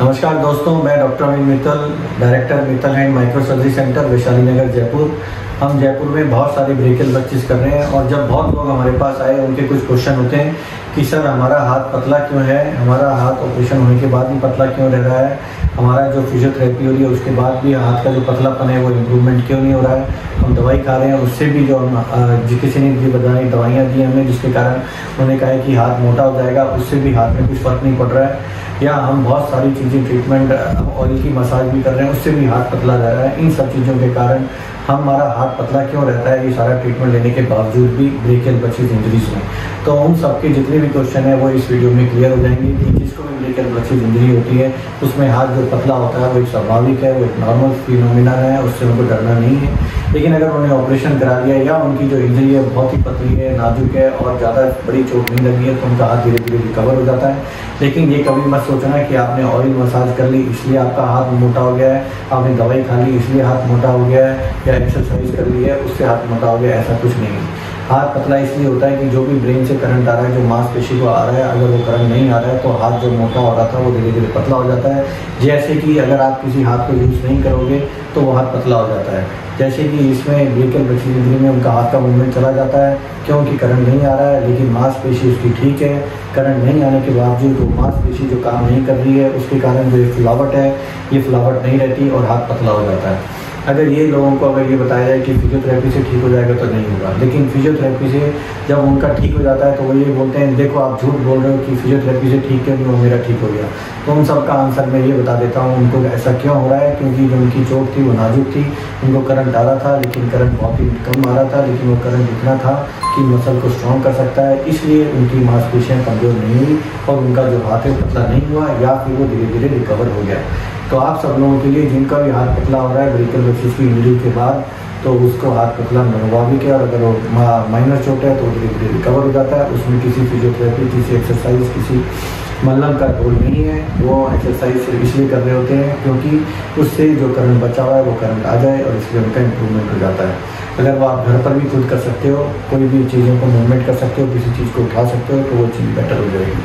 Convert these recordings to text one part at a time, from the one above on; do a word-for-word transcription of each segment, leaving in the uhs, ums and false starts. नमस्कार दोस्तों, मैं doctor Amit Mittal, director Mittal and microsurgery centre Vaishali Nagar Jaipur. हम जयपुर में बहुत सारी ब्रैकियल प्लेक्सस कर रहे हैं और जब बहुत लोग हमारे पास आए उनके कुछ क्वेश्चन होते हैं कि सर हमारा हाथ पतला क्यों है, हमारा हाथ ऑपरेशन होने के बाद भी पतला क्यों रह रहा है, हमारा जो फिजियोथेरेपी हो रही है उसके बाद भी हाथ का जो पतलापन है वो इम्प्रूवमेंट क्यों नहीं हो रहा है, हम दवाई खा रहे हैं उससे भी जो हम किसी ने भी बताई दवाइयाँ दी हमें जिसके कारण उन्होंने कहा कि हाथ मोटा हो जाएगा, उससे भी हाथ में कुछ फर्क नहीं पड़ रहा है, या हम बहुत सारी चीज़ें ट्रीटमेंट ऑयल की मसाज भी कर रहे हैं उससे भी हाथ पतला रह रहा है। इन सब चीज़ों के कारण हमारा हाथ पतला क्यों रहता है, ये सारा ट्रीटमेंट लेने के बावजूद भी ब्रेकियल प्लेक्सस इंजरीज में। तो उन सबके जितने भी क्वेश्चन है वो इस वीडियो में क्लियर हो जाएंगे कि जिसको भी ब्रेकियल प्लेक्सस इंजरी होती है उसमें हाथ जो पतला होता है वो एक स्वाभाविक है, वो एक नॉर्मल फिनोमिना है, उससे उनको डरना नहीं है। लेकिन अगर उन्हें ऑपरेशन करा लिया या उनकी जो इंजरी है बहुत ही पतली है, नाजुक है और ज़्यादा बड़ी चोट नहीं लगी है तो उनका हाथ धीरे धीरे रिकवर हो जाता है। लेकिन ये कभी मत सोचना कि आपने ऑयल मसाज कर ली इसलिए आपका हाथ मोटा हो गया है, आपने दवाई खा ली इसलिए हाथ मोटा हो गया है, या एक्सरसाइज कर ली है उससे हाथ मोटा हो गया, ऐसा कुछ नहीं है। हाथ पतला इसलिए होता है कि जो भी ब्रेन से करंट आ रहा है, जो मांसपेशी को आ रहा है, अगर वो करंट नहीं आ रहा है तो हाथ जो मोटा हो रहा था वो धीरे धीरे पतला हो जाता है। जैसे कि अगर आप किसी हाथ को यूज़ नहीं करोगे तो वो हाथ पतला हो जाता है, जैसे कि इसमें ब्रेकियल प्लेक्सस में उनका हाथ का मूवमेंट चला जाता है क्योंकि करंट नहीं आ रहा है, लेकिन मांसपेशी उसकी ठीक है। करंट नहीं आने के बावजूद वो मांसपेशी जो काम नहीं कर रही है उसके कारण जो फुलावट है ये फुलावट नहीं रहती और हाथ पतला हो जाता है। अगर ये लोगों को अगर ये बताया जाए कि फिजियोथेरेपी से ठीक हो जाएगा तो नहीं होगा, लेकिन फिजियोथेरेपी से जब उनका ठीक हो जाता है तो वो ये बोलते हैं देखो आप झूठ बोल रहे हो कि फिजियोथेरेपी से ठीक क्यों नहीं हो, मेरा ठीक हो गया। तो उन सब का आंसर मैं ये बता देता हूँ उनको ऐसा क्यों हो रहा है, क्योंकि जो उनकी चोट थी वो नाजुक थी, उनको करंट आ रहा था लेकिन करंट बहुत ही कम आ रहा था, लेकिन वो करंट इतना था कि मसल को स्ट्रॉन्ग कर सकता है, इसलिए उनकी मांसपेशियाँ कमज़ोर नहीं हुई और उनका जो हाथ है पतला नहीं हुआ या फिर वो धीरे धीरे रिकवर हो गया। तो आप सब लोगों के लिए जिनका भी हाथ पतला हो रहा है ब्रेकियल प्लेक्सस की इंजरी के बाद तो उसको हाथ पतला मनोभाविक है और अगर वो माइनर चोट है तो धीरे धीरे रिकवर हो जाता है, उसमें किसी फिजियोथेरेपी, किसी एक्सरसाइज, किसी मलहम का रोल नहीं है। वो एक्सरसाइज सिर्फ इसलिए कर रहे होते हैं क्योंकि उससे जो करंट बचा हुआ है वो करंट आ जाए और इसलिए उनका इम्प्रूवमेंट हो जाता है। अगर वो आप घर पर भी खुद कर सकते हो, कोई भी चीज़ों को मूवमेंट कर सकते हो, किसी चीज़ को उठा सकते हो तो वो चीज़ बेटर हो जाएगी।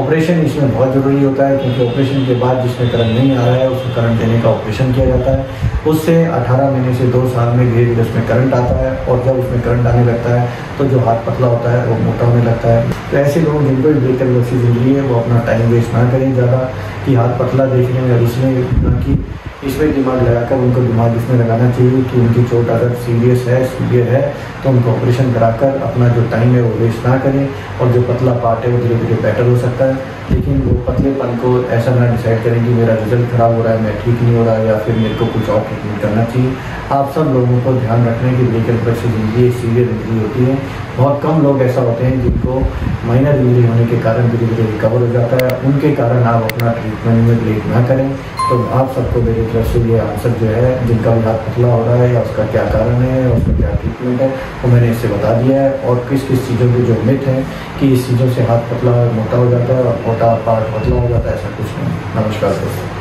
ऑपरेशन इसमें बहुत ज़रूरी होता है क्योंकि ऑपरेशन के बाद जिसमें करंट नहीं आ रहा है उसमें करंट देने का ऑपरेशन किया जाता है। उससे अठारह महीने से दो साल में धीरे धीरे उसमें करंट आता है और जब उसमें करंट आने लगता है तो जो हाथ पतला होता है वो मोटा होने लगता है। तो ऐसे लोग जिनको भी ब्रेकियल प्लेक्सस इंजरी है वो अपना टाइम वेस्ट ना करें ज़्यादा कि हाथ पतला देखने में, और इसमें ना कि इसमें दिमाग लगाकर उनको दिमाग इसमें लगाना चाहिए कि उनकी चोट अगर सीरियस है, सीवियर है तो उनको ऑपरेशन कराकर अपना जो टाइम है वो वेस्ट ना करें और जो पतला पार्ट है वो धीरे धीरे बेटर हो सकता है। लेकिन वो पतलेपन को ऐसा ना डिसाइड करें कि मेरा रिजल्ट ख़राब हो रहा है, मैं ठीक नहीं हो रहा है या फिर मेरे को कुछ और ट्रीटमेंट करना चाहिए। आप सब लोगों को ध्यान रखना है कि brachial plexus injury severe injury होती है, बहुत कम लोग ऐसा होते हैं जिनको माइनर इंजरी होने के कारण धीरे धीरे रिकवर हो जाता है, उनके कारण आप अपना ट्रीटमेंट में लेट ना करें। तो आप सबको मेरी तरफ से ये आंसर जो है जिनका भी हाथ पतला हो रहा है या उसका क्या कारण है या उसका क्या ट्रीटमेंट है वो मैंने इससे बता दिया है, और किस किस चीज़ों के जो मिथ हैं कि इस चीज़ों से हाथ पतला मोटा हो जाता है और मोटा पार्ट पतला हो जाता है, ऐसा कुछ नहीं। नमस्कार दोस्तों।